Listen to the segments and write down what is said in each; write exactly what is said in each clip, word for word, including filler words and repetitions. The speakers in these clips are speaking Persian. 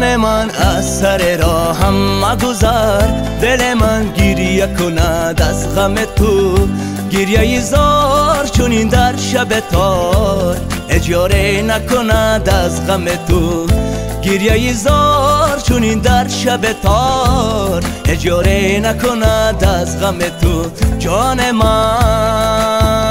جان من از سر راهم مگذار، دل من گریه کند از غم تو، گریه زار چنین در شب تار، اجاره نکند از غم تو، گریه زار چنین در شب تار، اجاره نکند از غم تو جان من.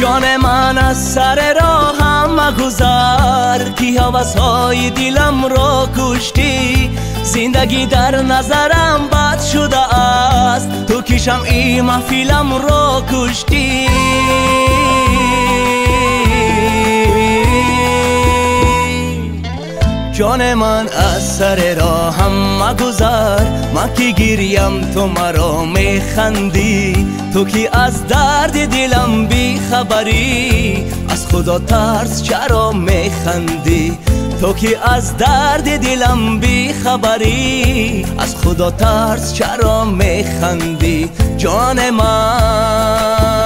جان من از سر راهم مگذر، کی هوس‌های دلم را کشتی، زندگی در نظرم بد شده است، تو که شمعی محفلم را کشتی. جان من از سر راهم مگذر، من که گریم تو مرا میخندی، تو که از درد دلم بیخبری، از خدا ترس چرا میخندی، تو که از درد دلم بیخبری، از خدا ترس چرا میخندی جان من.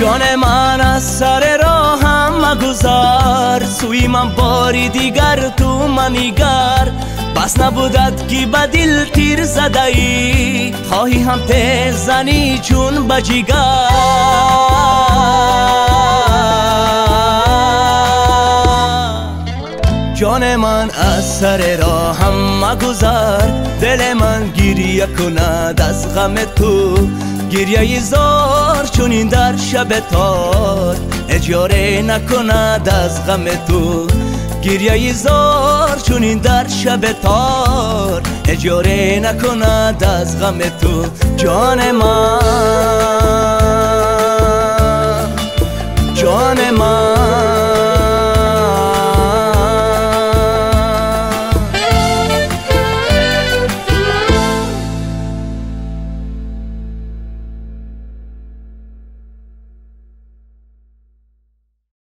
جان من از سر راهم مگذر، سوی من باری دیگر تو منیگر، بس نبودت که به دل تیر زده ای، خواهی هم تیر زنی چون به جگر. جان من از سر راهم مگذر، دل من گریه کند از غم تو، گریه زار چونین در شب تار، اجاره نکند از غم تو، گریه زار چونین در شب تار، اجاره نکند از غم تو جان من.